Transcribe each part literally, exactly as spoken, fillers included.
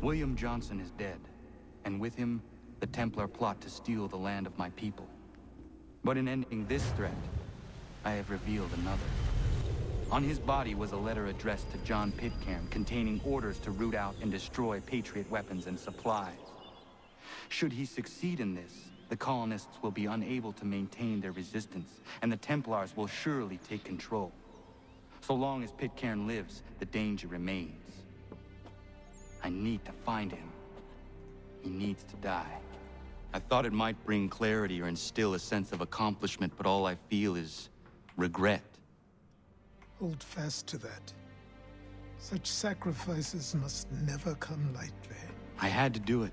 William Johnson is dead, and with him, the Templar plot to steal the land of my people. But in ending this threat, I have revealed another. On his body was a letter addressed to John Pitcairn containing orders to root out and destroy Patriot weapons and supplies. Should he succeed in this, the colonists will be unable to maintain their resistance, and the Templars will surely take control. So long as Pitcairn lives, the danger remains. I need to find him. He needs to die. I thought it might bring clarity or instill a sense of accomplishment, but all I feel is regret. Hold fast to that. Such sacrifices must never come lightly. I had to do it.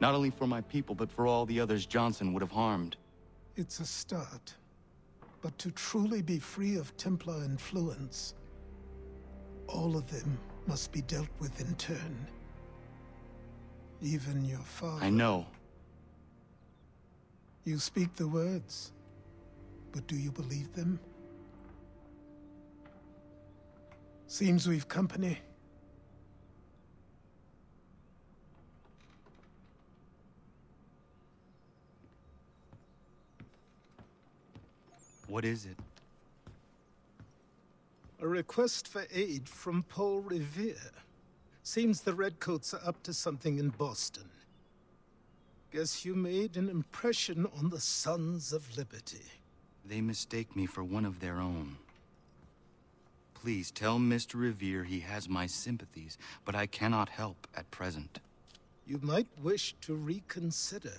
Not only for my people, but for all the others Johnson would have harmed. It's a start. But to truly be free of Templar influence, all of them must be dealt with in turn. Even your father. I know. You speak the words, but do you believe them? Seems we've company. What is it? A request for aid from Paul Revere. Seems the Redcoats are up to something in Boston. Guess you made an impression on the Sons of Liberty. They mistake me for one of their own. Please tell Mister Revere he has my sympathies, but I cannot help at present. You might wish to reconsider.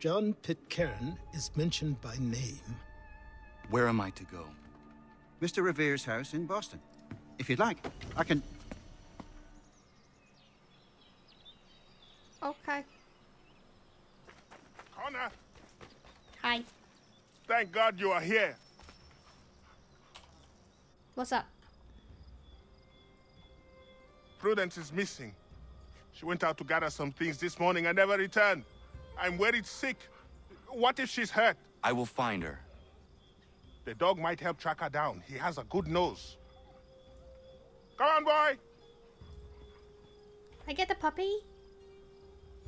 John Pitcairn is mentioned by name. Where am I to go? Mister Revere's house in Boston. If you'd like, I can... Okay. Connor! Hi. Thank God you are here. What's up? Prudence is missing. She went out to gather some things this morning and never returned. I'm worried sick. What if she's hurt? I will find her. The dog might help track her down. He has a good nose. Come on, boy! I get the puppy?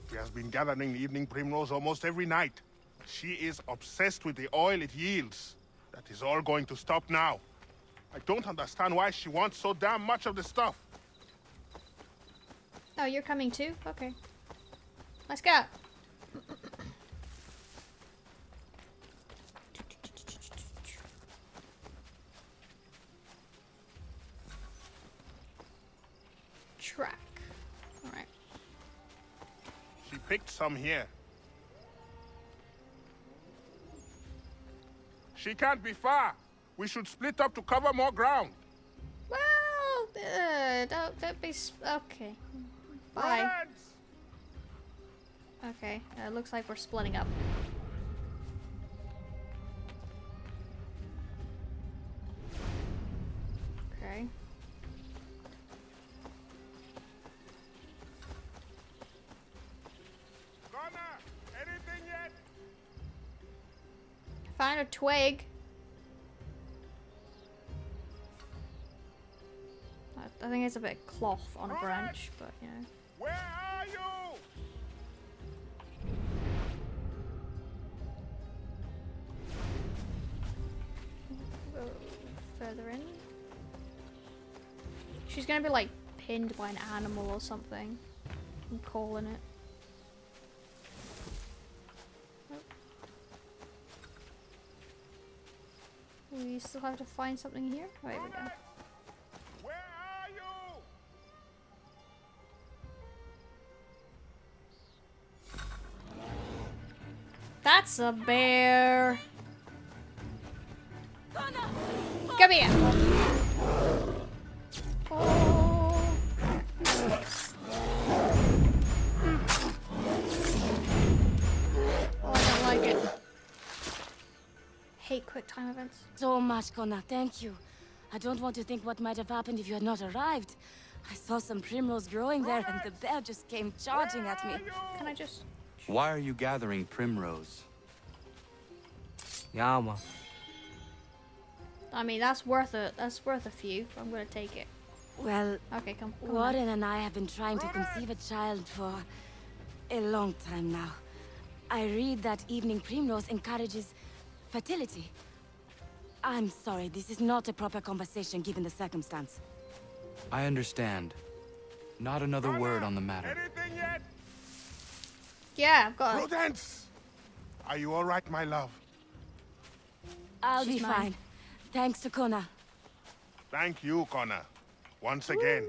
She has been gathering the evening primrose almost every night. She is obsessed with the oil it yields. That is all going to stop now. I don't understand why she wants so damn much of the stuff. Oh, you're coming too? Okay. Let's go. Track. All right. She picked some here. She can't be far. We should split up to cover more ground. Well, uh, don't, don't be... Sp okay. Bye. Friends! Okay, it uh, looks like we're splitting up. Okay. Connor, anything yet? Find a twig. I think it's a bit of cloth on a branch, but you know. Where are you? Go further in. She's gonna be like pinned by an animal or something. I'm calling it. Nope. We still have to find something here. Oh, here we go. That's a bear. Come here. Oh. Oh, I don't like it. Hate quick time events. So much, Connor. Thank you. I don't want to think what might have happened if you had not arrived. I saw some primrose growing there, and the bear just came charging at me. Can I just... Why are you gathering primrose? Yama. I mean, that's worth a that's worth a few. I'm gonna take it. Well, okay, come, come Warren on. and I have been trying to conceive a child for a long time now. I read that evening primrose encourages fertility. I'm sorry, this is not a proper conversation given the circumstance. I understand. Not another Anna, word on the matter. Anything yet? Yeah, I've got it. Prudence! Are you all right, my love? I'll She's be mine. fine. Thanks to Connor. Thank you, Connor. Once Woo. again.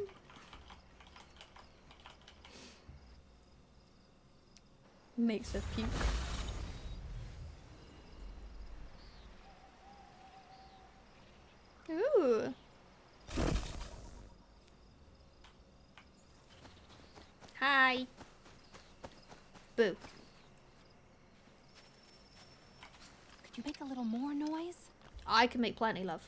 Makes her puke. Ooh. Hi. Boo. Could you make a little more noise? I can make plenty, love.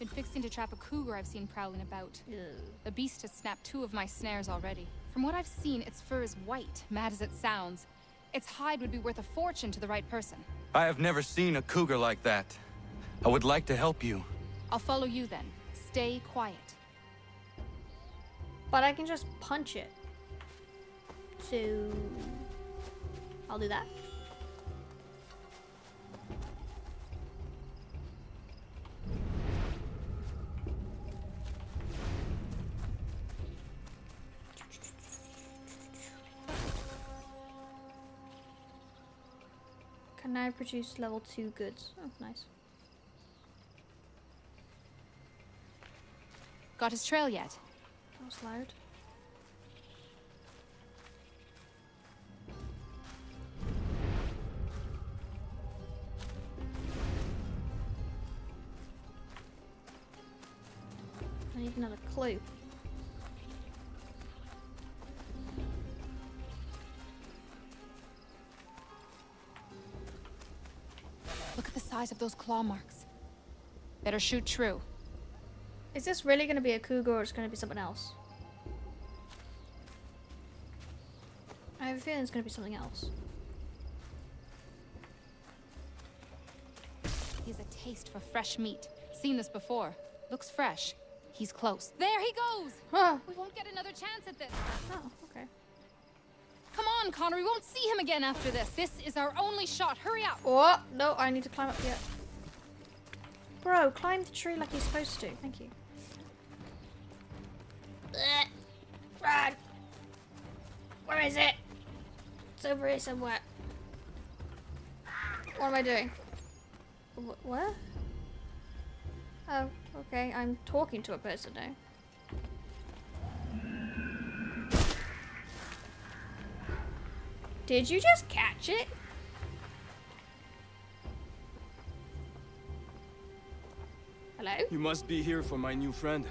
Been fixing to trap a cougar I've seen prowling about. Ew. The beast has snapped two of my snares already. From what I've seen, its fur is white, mad as it sounds. Its hide would be worth a fortune to the right person. I have never seen a cougar like that. I would like to help you. I'll follow you then. Stay quiet. But I can just punch it. So... I'll do that. Can I produce level two goods? Oh, nice. Got his trail yet? That was loud. I need another clue. Look at the size of those claw marks. Better shoot true. Is this really going to be a cougar or is it going to be something else? I have a feeling it's going to be something else. He has a taste for fresh meat. Seen this before. Looks fresh. He's close. There he goes! Huh. We won't get another chance at this. Oh, okay. Come on, Connor. We won't see him again after this. This is our only shot. Hurry up! Oh, no, I need to climb up yet. Bro, climb the tree like you're supposed to. Thank you. Run! Where is it? It's over here somewhere. What am I doing? Wh what? Oh, okay. I'm talking to a person now. Did you just catch it? Hello? You must be here for my new friend.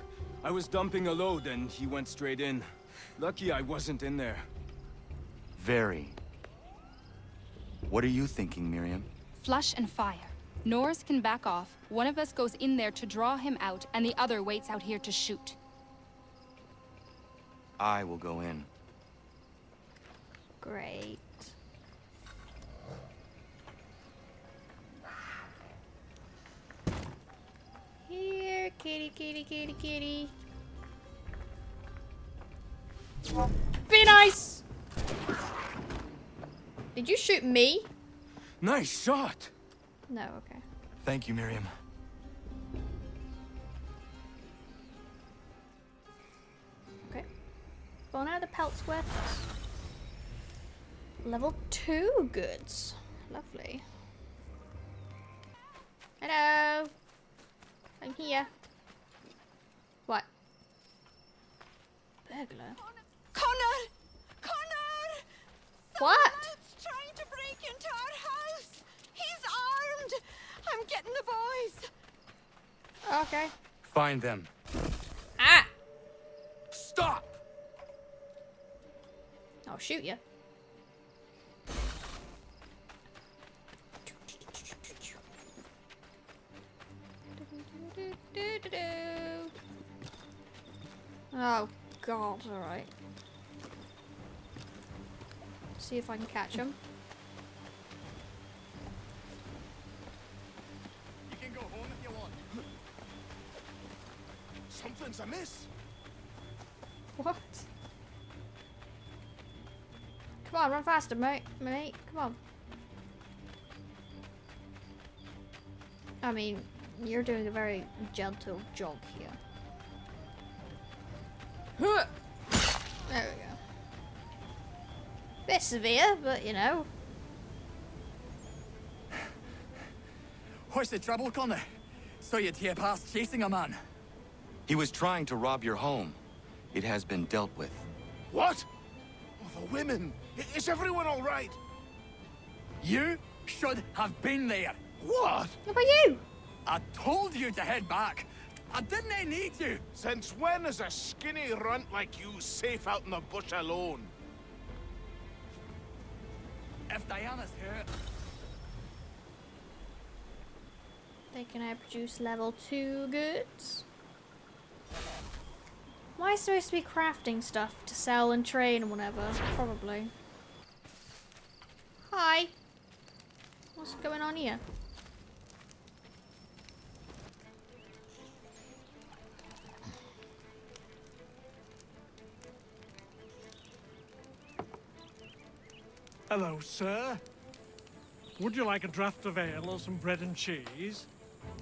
I was dumping a load and he went straight in. Lucky I wasn't in there. Very. What are you thinking, Miriam? Flush and fire. Norris can back off. One of us goes in there to draw him out and the other waits out here to shoot. I will go in. Great. Here, kitty, kitty, kitty, kitty. Be nice! Did you shoot me? Nice shot! No, okay. Thank you, Miriam. Okay. Well, now the pelt's worthless. Level two goods. Lovely. Hello. I'm here. What? Burglar? Connor! Connor! What? Someone's trying to break into our house. He's armed. I'm getting the boys. Okay. Find them. Ah! Stop! I'll shoot you. Oh god, alright. See if I can catch him. You can go home if you want. Something's amiss. What? Come on, run faster, mate. Mate, come on. I mean, you're doing a very gentle jog here. There we go. Bit severe, but you know. What's the trouble, Connor? Saw you tear past chasing a man. He was trying to rob your home. It has been dealt with. What? Oh, the women. Is everyone all right? You should have been there. What? What about you? I told you to head back. I didn't I need you. Since when is a skinny runt like you safe out in the bush alone? If Diana's hurt... They can I produce level two goods? Why is there supposed to be crafting stuff to sell and trade and whatever? Probably. Hi. What's going on here? Hello, sir. Would you like a draft of ale or some bread and cheese?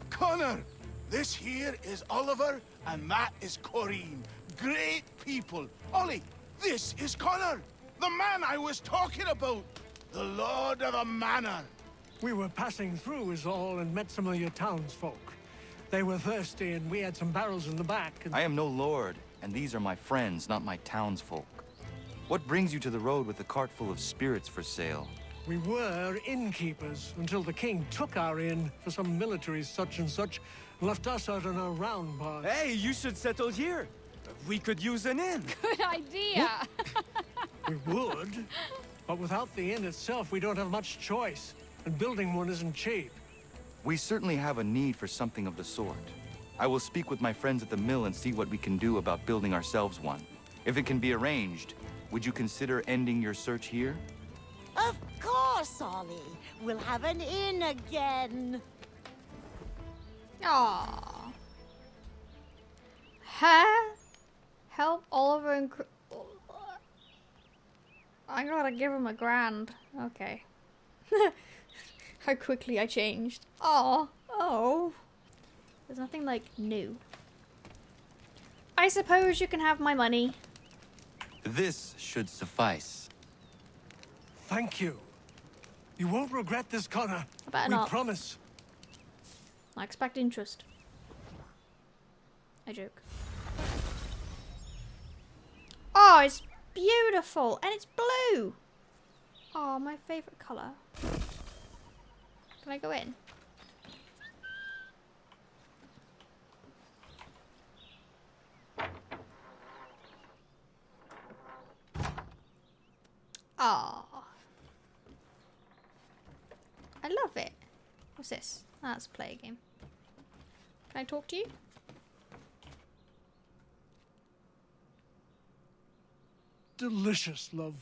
Connor, this here is Oliver and that is Corinne. Great people. Ollie, this is Connor, the man I was talking about, the lord of the manor. We were passing through is all and met some of your townsfolk. They were thirsty and we had some barrels in the back. And I am no lord, and these are my friends, not my townsfolk. What brings you to the road with a cart full of spirits for sale? We were innkeepers until the king took our inn for some military such and such, and left us out on our round bar. Hey, you should settle here. We could use an inn. Good idea. We would, but without the inn itself, we don't have much choice, and building one isn't cheap. We certainly have a need for something of the sort. I will speak with my friends at the mill and see what we can do about building ourselves one. If it can be arranged, would you consider ending your search here? Of course, Ollie. We'll have an inn again. Aww. Huh? Help Oliver and... I gotta give him a grand. Okay. How quickly I changed. Aww. Oh. There's nothing, like, new. I suppose you can have my money. This should suffice. Thank you. You won't regret this, Connor. I better not. We promise. I expect interest. I joke. Oh, it's beautiful. And it's blue. Oh, my favorite color. Can I go in? Oh. I love it. What's this? That's play a game. Can I talk to you? Delicious, love.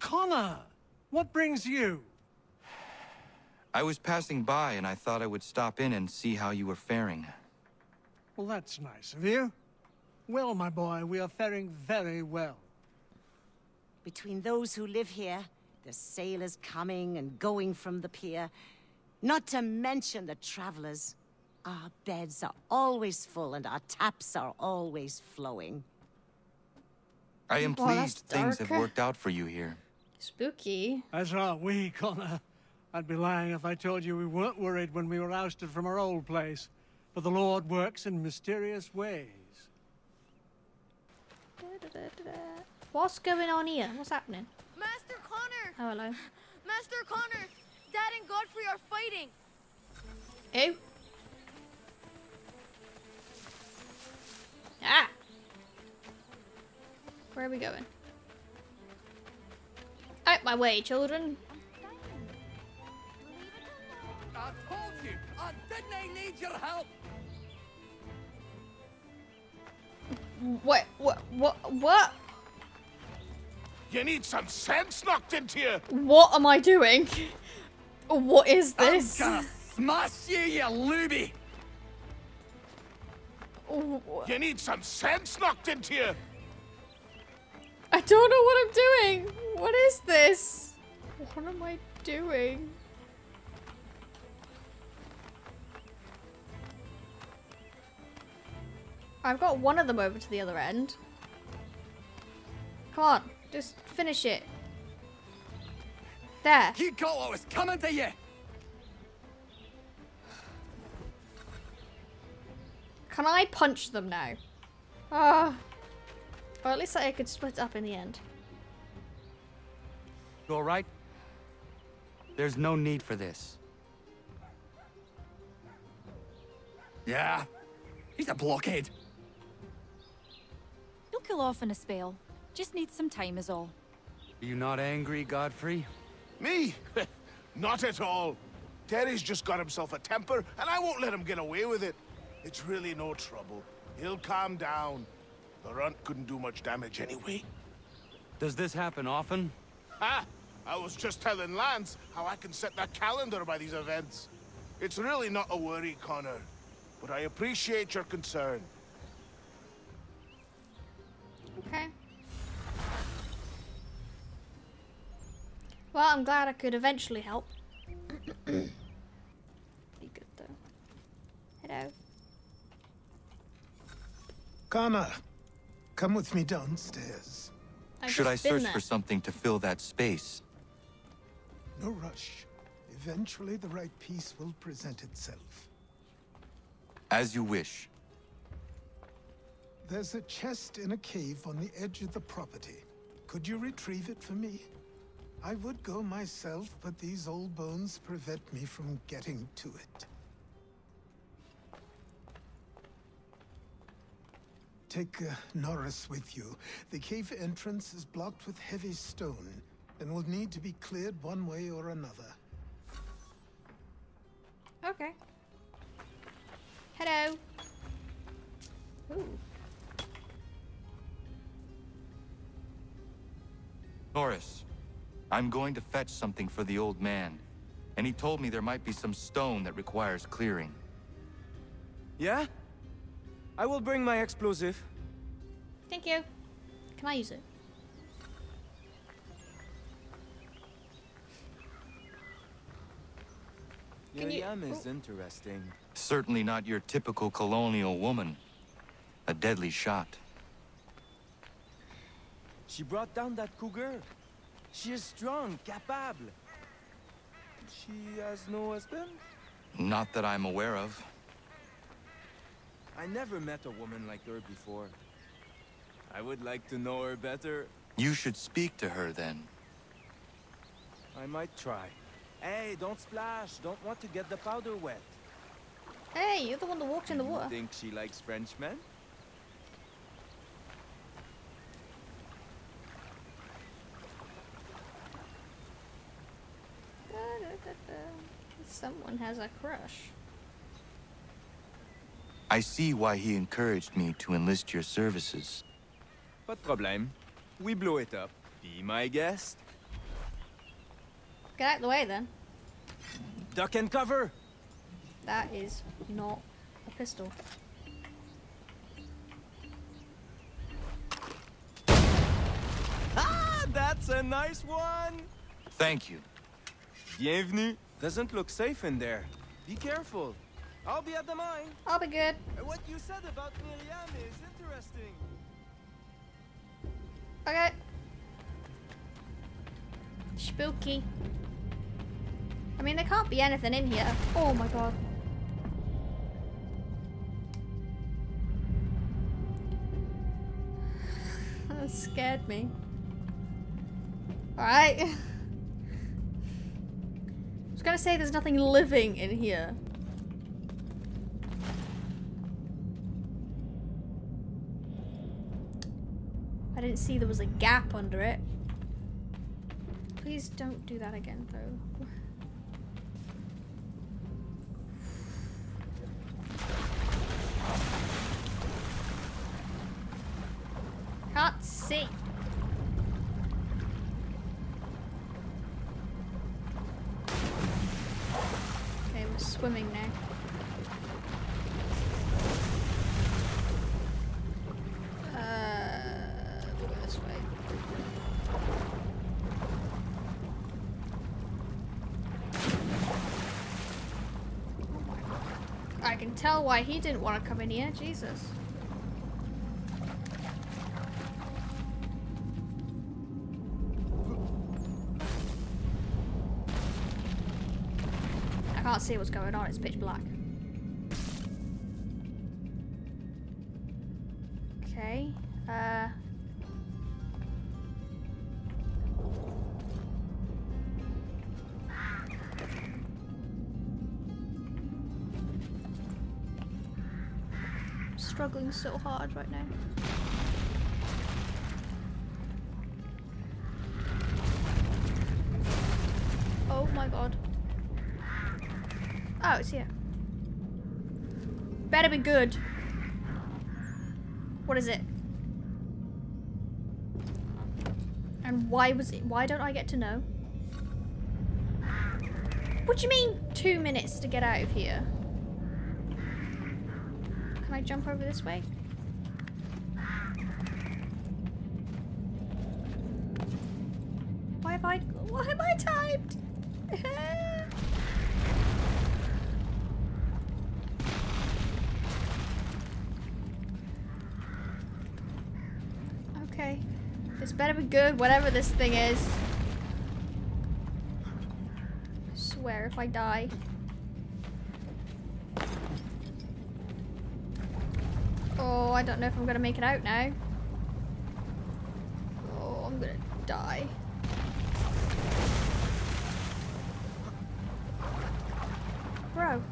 Connor, what brings you? I was passing by and I thought I would stop in and see how you were faring. Well, that's nice of you. Well, my boy, we are faring very well. Between those who live here, the sailors coming and going from the pier, not to mention the travelers. Our beds are always full and our taps are always flowing. I am well, pleased things have worked out for you here. Spooky. As are we, Connor. I'd be lying if I told you we weren't worried when we were ousted from our old place. But the Lord works in mysterious ways. Da, da, da, da, da. What's going on here? What's happening? Master Connor! Oh, hello. Master Connor! Dad and Godfrey are fighting! Ew. Ah! Where are we going? Out my way, children! I told you! I didn't need your help! What? What? What? What? You need some sense knocked into you! What am I doing? What is this? I'm gonna smash you, you looby! You need some sense knocked into you! don't know what I'm doing. What is this? What am I doing? I've got one of them over to the other end. Come on, just finish it. There. You got what was coming to you. Can I punch them now? Ah. Uh, or at least I could split up in the end. You all right? There's no need for this. Yeah. He's a blockhead. He'll kill off in a spell. Just needs some time is all. Are you not angry, Godfrey? Me? Not at all. Terry's just got himself a temper, and I won't let him get away with it. It's really no trouble. He'll calm down. The runt couldn't do much damage anyway. Does this happen often? Ha! I was just telling Lance how I can set the calendar by these events. It's really not a worry, Connor. But I appreciate your concern. Okay. Well, I'm glad I could eventually help. Be good though. Hello. Connor, come with me downstairs. I've Should I search there. for something to fill that space? No rush. Eventually the right piece will present itself. As you wish. There's a chest in a cave on the edge of the property. Could you retrieve it for me? I would go myself, but these old bones prevent me from getting to it. Take uh, Norris with you. The cave entrance is blocked with heavy stone and will need to be cleared one way or another. Okay. Hello. Ooh. Norris, I'm going to fetch something for the old man, and he told me there might be some stone that requires clearing. Yeah? I will bring my explosive. Thank you. Can I use it? Your yam is interesting. Certainly not your typical colonial woman. A deadly shot. She brought down that cougar. She is strong, capable. She has no husband? Not that I'm aware of. I never met a woman like her before. I would like to know her better. You should speak to her then. I might try. Hey, don't splash. Don't want to get the powder wet. Hey, you're the one that walked in the water. Do you think she likes Frenchmen? Da, da, da, da. Someone has a crush. I see why he encouraged me to enlist your services. Pas de problème. We blow it up. Be my guest. Get out of the way then. Duck and cover! That is not a pistol. Ah, that's a nice one! Thank you. Bienvenue. Doesn't look safe in there. Be careful. I'll be at the mine. I'll be good. What you said about Miriam is interesting. Okay. Spooky. I mean, there can't be anything in here. Oh my god. That scared me. Alright. I was gonna say there's nothing living in here. I didn't see there was a gap under it. Please don't do that again, though. Can't see. Okay, we're swimming now. Uh, we'll go this way. tell why he didn't want to come in here. Jesus. I can't see what's going on. It's pitch black. Okay. Uh... Struggling so hard right now. Oh my god. Oh, it's here. Better be good. What is it? And why was it? Why don't I get to know? What do you mean two minutes to get out of here? Can I jump over this way? Why have I, why have I typed? Okay, this better be good, whatever this thing is. I swear if I die. Oh, I don't know if I'm gonna make it out now. Oh, I'm gonna die. Bro.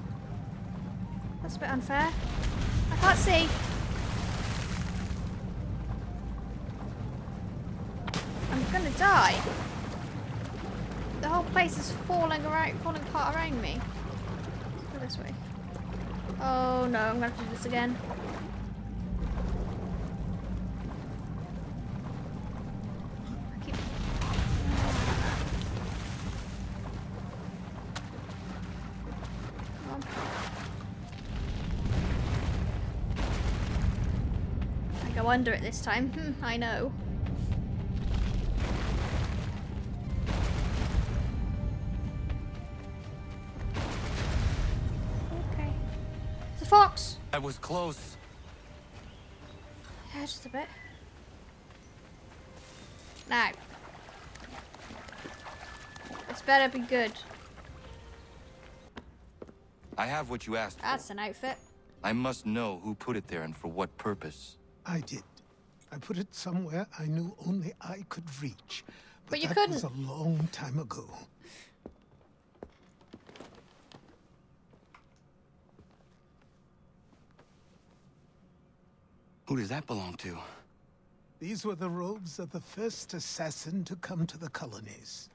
That's a bit unfair. I can't see. I'm gonna die. The whole place is falling around, falling apart around me. Let's go this way. Oh no, I'm gonna have to do this again. Under it this time. Hmm, I know. Okay. It's a fox! That was close. Yeah, just a bit. Now. It's better be good. I have what you asked for. That's an outfit. I must know who put it there and for what purpose. I did. I put it somewhere I knew only I could reach. But, but you that couldn't. Was a long time ago. Who does that belong to? These were the robes of the first assassin to come to the colonies.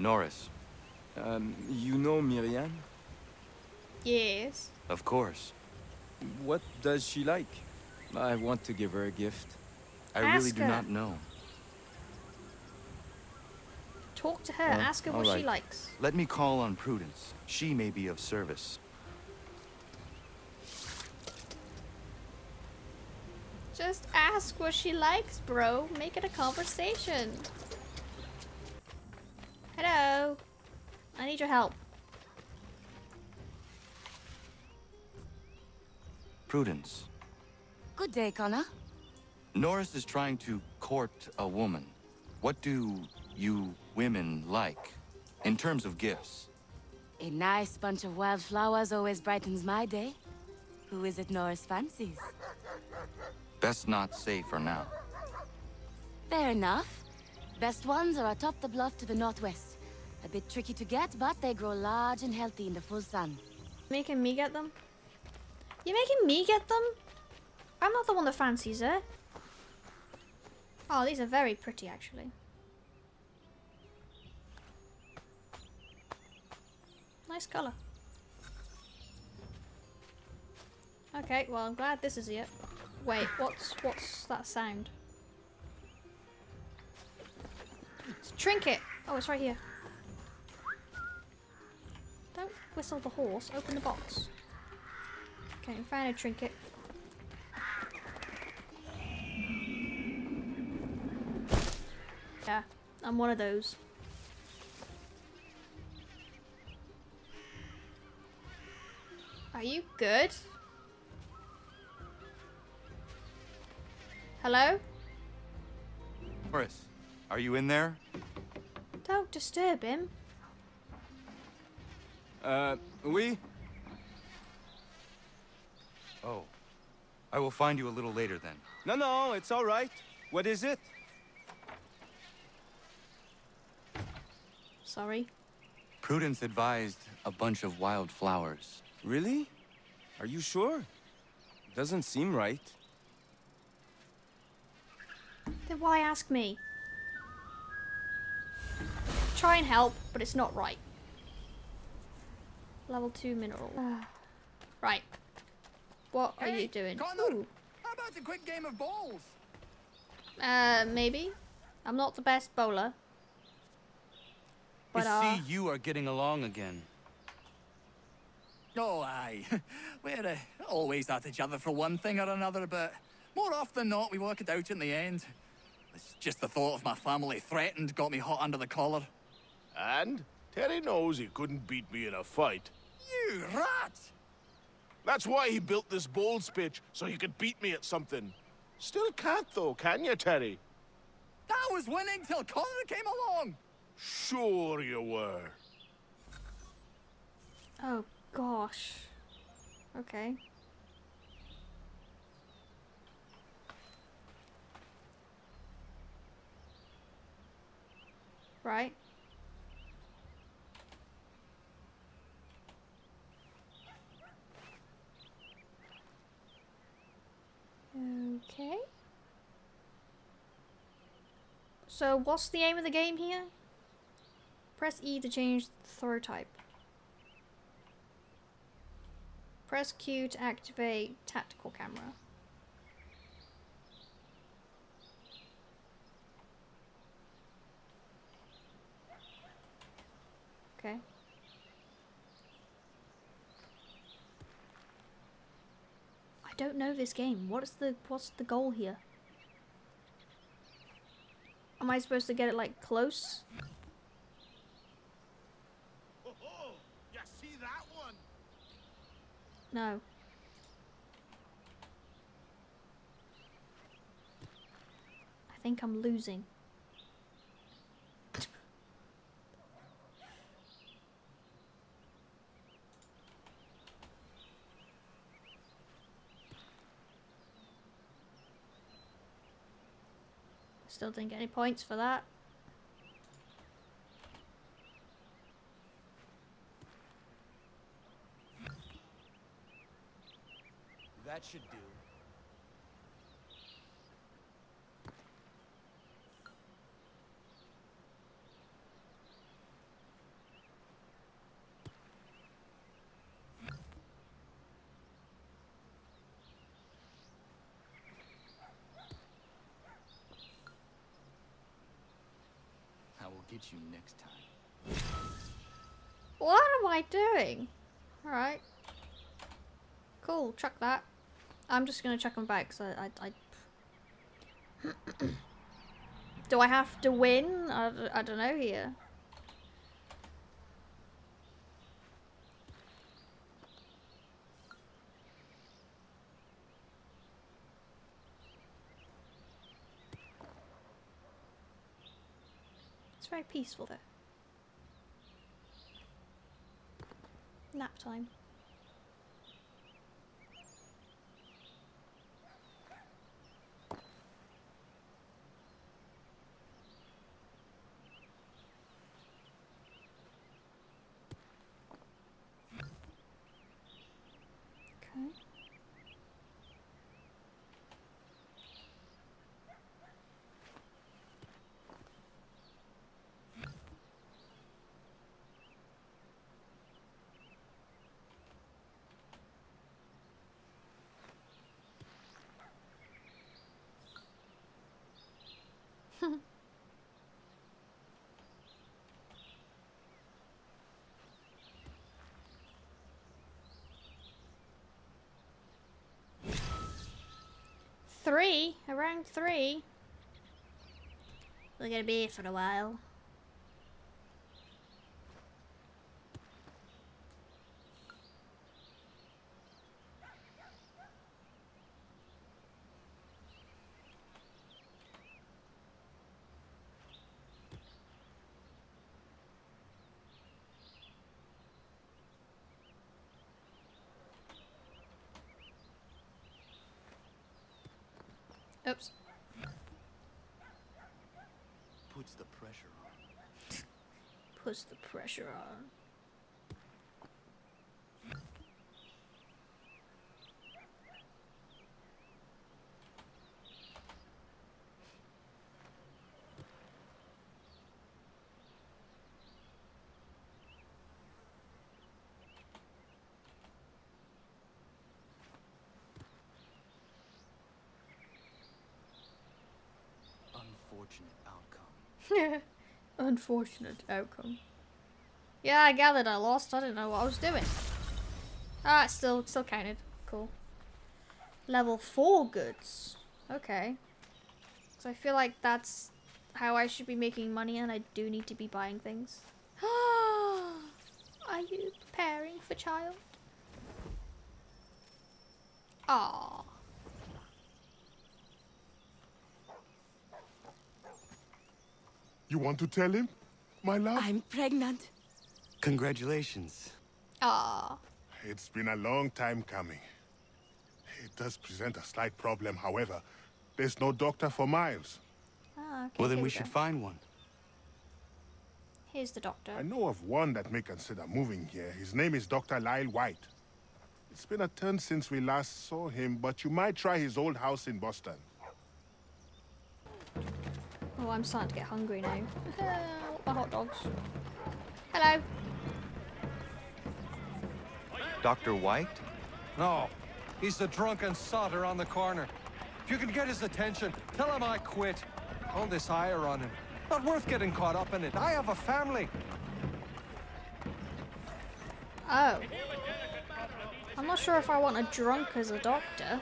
Norris. Um, you know Miriam? Yes. Of course. What does she like? I want to give her a gift. I ask really do her. Not know. Talk to her. Uh, ask her what right. she likes. Let me call on Prudence. She may be of service. Just ask what she likes, bro. Make it a conversation. Hello. I need your help. Prudence. Good day, Connor. Norris is trying to court a woman. What do you women like in terms of gifts? A nice bunch of wildflowers always brightens my day. Who is it Norris fancies? Best not say for now. Fair enough. Best ones are atop the bluff to the northwest. A bit tricky to get, but they grow large and healthy in the full sun. Making me get them? You're making me get them? I'm not the one that fancies it. Oh, these are very pretty, actually. Nice color. Okay, well, I'm glad this is it. Wait, what's, what's that sound? It's a trinket! Oh, it's right here. Don't whistle the horse. Open the box. I can find a trinket. Yeah, I'm one of those. Are you good? Hello? Morris, are you in there? Don't disturb him. Uh, we? Oh, I will find you a little later then. No, no, it's all right. What is it? Sorry. Prudence advised a bunch of wild flowers. Really? Are you sure? Doesn't seem right. Then why ask me? Try and help, but it's not right. Level two mineral. Right. What hey, are you doing? Connor, how about a quick game of bowls? Uh, maybe. I'm not the best bowler. But I uh, see you are getting along again. Oh, aye. We're uh, always at each other for one thing or another, but more often than not, we work it out in the end. It's just the thought of my family threatened got me hot under the collar. And Terry knows he couldn't beat me in a fight. You rat! That's why he built this bowls pitch, so he could beat me at something. Still can't, though, can you, Terry? I was winning till Connor came along. Sure you were. Oh, gosh. Okay. Right. Okay. So, what's the aim of the game here? Press E to change the throw type. Press Q to activate tactical camera. Okay. I don't know this game. What's the what's the goal here? Am I supposed to get it like close? No. I think I'm losing. Still didn't get any points for that. That should do. I will get you next time. What am I doing? All right. Cool, chuck that. I'm just gonna chuck them back, so I... I, I do I have to win? I, I don't know here. It's very peaceful though. Nap time. three, around three, we're gonna be here for a while. Oops. Puts the pressure on. Puts the pressure on. Outcome. Unfortunate outcome. Yeah, I gathered I lost. I didn't know what I was doing. Ah, it's still, still counted. Cool. Level four goods. Okay. So I feel like that's how I should be making money, and I do need to be buying things. Are you preparing for child? Aww. You want to tell him, my love? I'm pregnant. Congratulations. Aww. It's been a long time coming. It does present a slight problem, however. There's no doctor for miles. Ah, okay. Well, then we should find one. Here's the doctor. I know of one that may consider moving here. His name is Doctor Lyle White. It's been a turn since we last saw him, but you might try his old house in Boston. Oh, I'm starting to get hungry now. I want my hot dogs. Hello. Doctor White? No. He's the drunken sotter on the corner. If you can get his attention, tell him I quit. All this ire on him. Not worth getting caught up in it. I have a family. Oh. I'm not sure if I want a drunk as a doctor.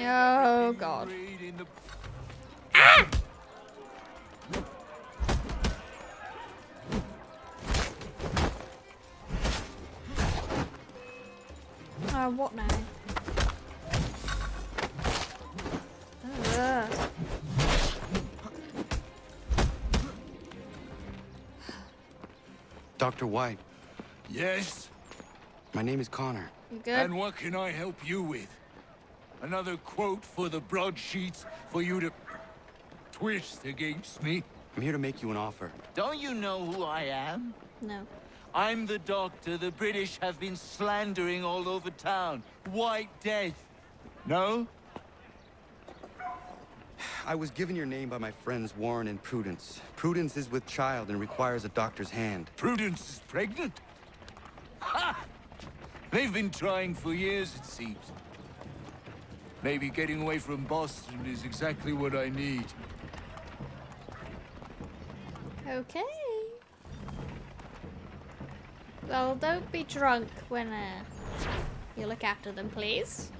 Oh God. Ah! Oh, what now? Ugh. Doctor White. Yes? My name is Connor. You good? And what can I help you with? Another quote for the broadsheets for you to twist against me? I'm here to make you an offer. Don't you know who I am? No. I'm the doctor the British have been slandering all over town. White Death. No? I was given your name by my friends Warren and Prudence. Prudence is with child and requires a doctor's hand. Prudence is pregnant? Ha! They've been trying for years, it seems. Maybe getting away from Boston is exactly what I need. Okay. Well, don't be drunk when uh, you look after them, please.